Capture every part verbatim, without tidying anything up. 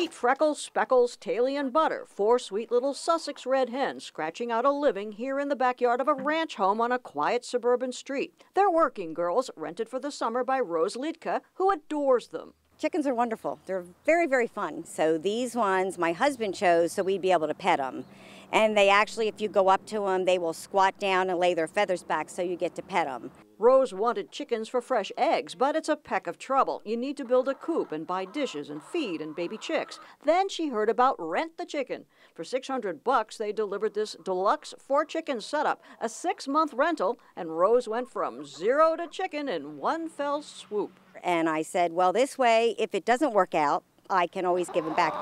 meet Freckles, Speckles, Taily, and Butter, four sweet little Sussex red hens scratching out a living here in the backyard of a ranch home on a quiet suburban street. They're working girls, rented for the summer by Rose Liedtka, who adores them. Chickens are wonderful. They're very, very fun. So these ones my husband chose so we'd be able to pet them. And they actually, if you go up to them, they will squat down and lay their feathers back so you get to pet them. Rose wanted chickens for fresh eggs, but it's a peck of trouble. You need to build a coop and buy dishes and feed and baby chicks. Then she heard about Rent the Chicken. For six hundred bucks, they delivered this deluxe four-chicken setup, a six-month rental, and Rose went from zero to chicken in one fell swoop. And I said, well, this way, if it doesn't work out, I can always give them back.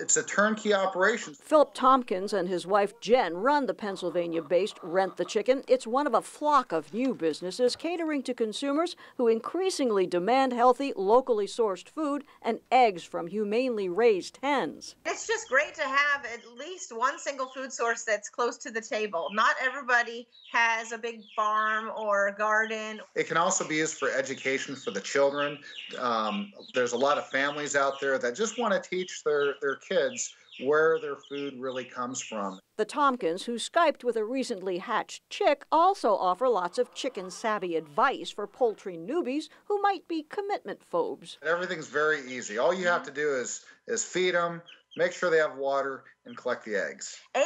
It's a turnkey operation. Philip Tompkins and his wife Jen run the Pennsylvania-based Rent the Chicken. It's one of a flock of new businesses catering to consumers who increasingly demand healthy, locally sourced food and eggs from humanely raised hens. It's just great to have at least one single food source that's close to the table. Not everybody has a big farm or a garden. It can also be used for education for the children. Um, there's a lot of families out there that just want to teach their, their kids where their food really comes from. The Tompkins, who Skyped with a recently hatched chick, also offer lots of chicken-savvy advice for poultry newbies who might be commitment phobes. Everything's very easy. All you have to do is, is feed them, make sure they have water, and collect the eggs. And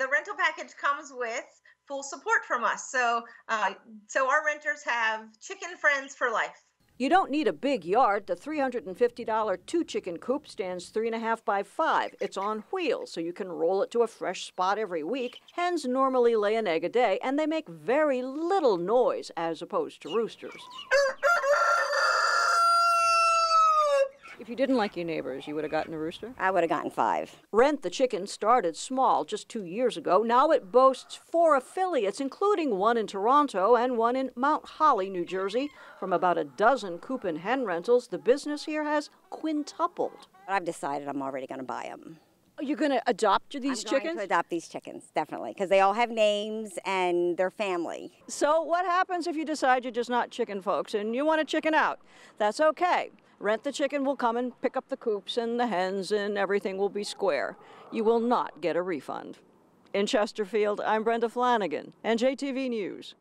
the rental package comes with full support from us. So, uh, so our renters have chicken friends for life. You don't need a big yard. The three hundred fifty dollar two-chicken coop stands three and a half by five. It's on wheels, so you can roll it to a fresh spot every week. Hens normally lay an egg a day, and they make very little noise as opposed to roosters. If you didn't like your neighbors, you would have gotten a rooster? I would have gotten five. Rent the Chicken started small just two years ago. Now it boasts four affiliates, including one in Toronto and one in Mount Holly, New Jersey. From about a dozen coop and hen rentals, the business here has quintupled. I've decided I'm already going to buy them. Are you going to adopt these chickens? I'm going to adopt these chickens, definitely, because they all have names and they're family. So what happens if you decide you're just not chicken folks and you want to chicken out? That's okay. Rent the Chicken will come and pick up the coops and the hens, and everything will be square. You will not get a refund. In Chesterfield, I'm Brenda Flanagan, N J T V News.